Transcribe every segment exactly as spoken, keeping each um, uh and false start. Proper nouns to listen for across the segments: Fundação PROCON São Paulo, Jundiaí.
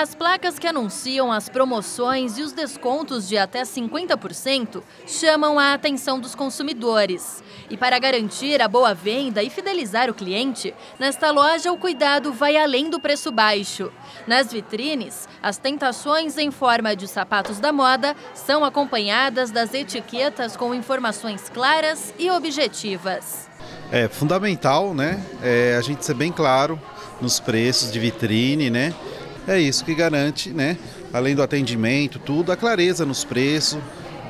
As placas que anunciam as promoções e os descontos de até cinquenta por cento chamam a atenção dos consumidores. E para garantir a boa venda e fidelizar o cliente, nesta loja o cuidado vai além do preço baixo. Nas vitrines, as tentações em forma de sapatos da moda são acompanhadas das etiquetas com informações claras e objetivas. É fundamental, né? É, a gente ser bem claro nos preços de vitrine, né? É isso que garante, né? Além do atendimento, tudo, a clareza nos preços,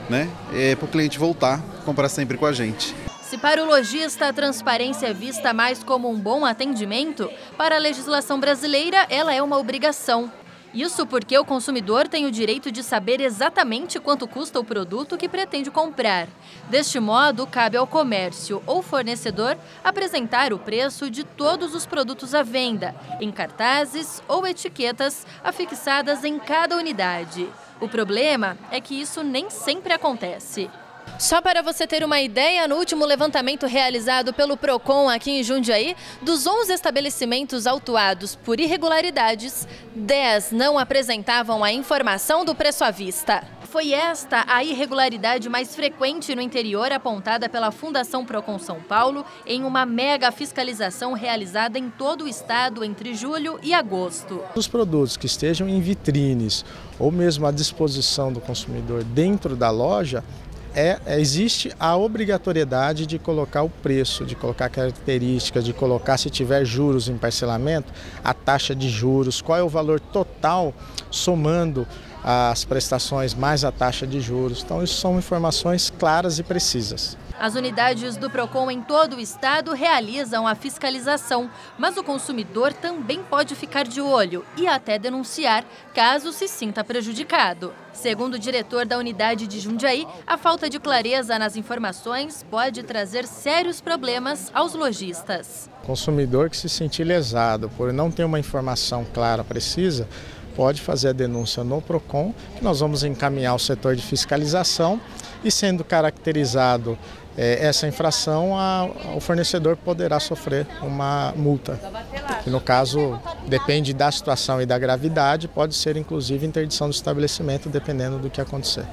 né? É para o cliente voltar, comprar sempre com a gente. Se para o lojista a transparência é vista mais como um bom atendimento, para a legislação brasileira ela é uma obrigação. Isso porque o consumidor tem o direito de saber exatamente quanto custa o produto que pretende comprar. Deste modo, cabe ao comércio ou fornecedor apresentar o preço de todos os produtos à venda, em cartazes ou etiquetas afixadas em cada unidade. O problema é que isso nem sempre acontece. Só para você ter uma ideia, no último levantamento realizado pelo PROCON aqui em Jundiaí, dos onze estabelecimentos autuados por irregularidades, dez não apresentavam a informação do preço à vista. Foi esta a irregularidade mais frequente no interior apontada pela Fundação PROCON São Paulo em uma mega fiscalização realizada em todo o estado entre julho e agosto. Os produtos que estejam em vitrines ou mesmo à disposição do consumidor dentro da loja, É, existe a obrigatoriedade de colocar o preço, de colocar características, de colocar, se tiver juros em parcelamento, a taxa de juros, qual é o valor total somando as prestações mais a taxa de juros. Então, isso são informações claras e precisas. As unidades do PROCON em todo o estado realizam a fiscalização, mas o consumidor também pode ficar de olho e até denunciar caso se sinta prejudicado. Segundo o diretor da unidade de Jundiaí, a falta de clareza nas informações pode trazer sérios problemas aos lojistas. O consumidor que se sentir lesado por não ter uma informação clara, precisa, pode fazer a denúncia no PROCON, que nós vamos encaminhar ao setor de fiscalização e, sendo caracterizado eh, essa infração, a, o fornecedor poderá sofrer uma multa, que no caso depende da situação e da gravidade, pode ser inclusive interdição do estabelecimento, dependendo do que acontecer.